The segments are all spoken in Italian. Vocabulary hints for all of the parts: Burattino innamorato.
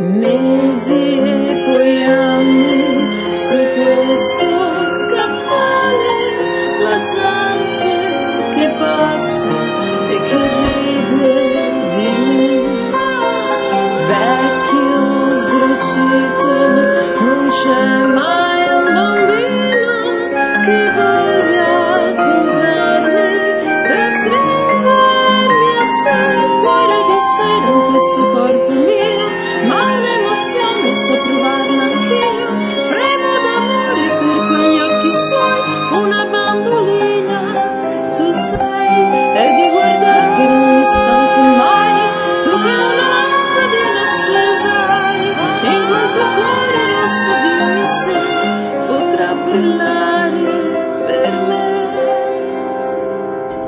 Mesi e poi anni su questo scaffale, la gente che passa e che ride di me. Vecchio sdrucito, non c'è mai un bambino che voglia comprarmi per stringermi a sé. Il cuore di cera in questo corpo mio, ma l'emozione so provarla anch'io. Fremo d'amore per quegli occhi suoi, una bambolina tu sei, e di guardarti non mi stanco mai. Tu che una lampadina accesa hai, in quel tuo cuore rosso dimmi se potrà brillare per me.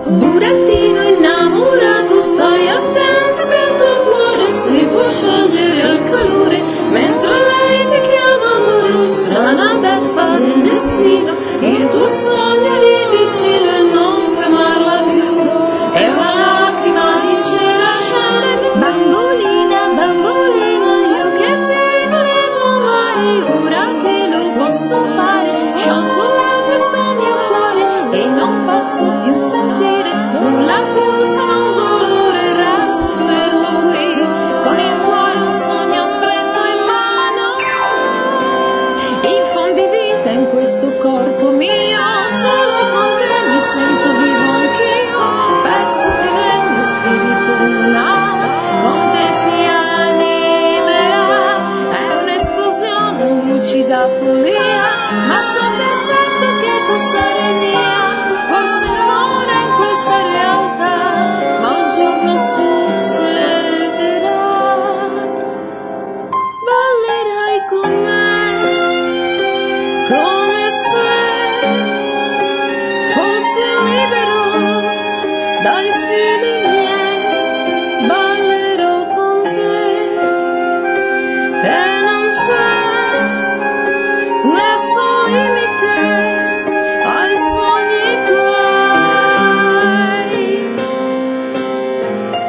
Burattino innamorato, stai attento che il tuo cuore si può sciogliere al calore, mentre lei ti chiama amore. Strana beffa del destino, il tuo sogno è lì vicino e non puoi amarla più. È una lacrima di cera scende, bambolina, bambolina, io che ti volevo amare, ora che lo posso fare, sciolto da questo mio cuore e non posso più sentire nulla più se non dolore. Resto fermo qui con il cuore un sogno stretto in mano, infondi vita in questo corpo mio, solo con te mi sento vivo anch'io, pezzo di me il mio spirito una con te si animerà, è un'esplosione lucida follia, ma sempre certo che tu sarai mia. Forse non ora in questa realtà, ma un giorno succederà. Ballerai con me, come se fosse libero dai fili miei. Ballerò con te e non c'è nessun limite ai sogni.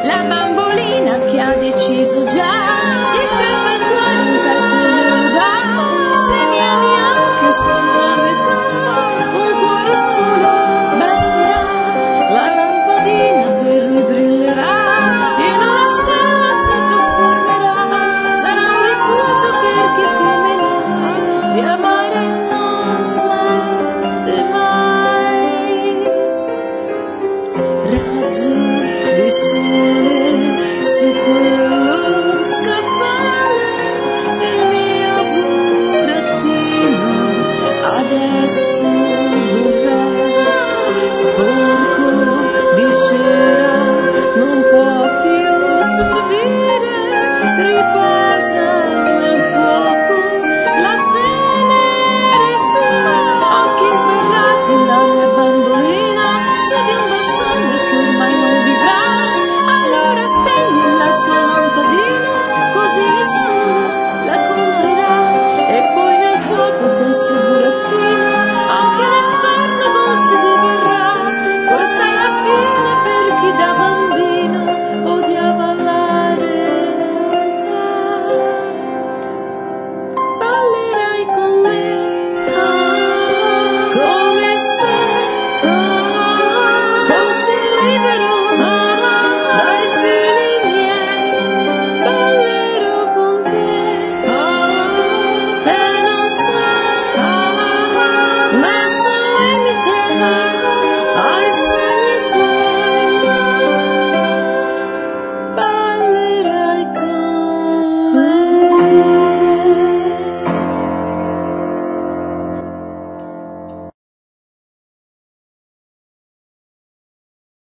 La bambolina che ha deciso già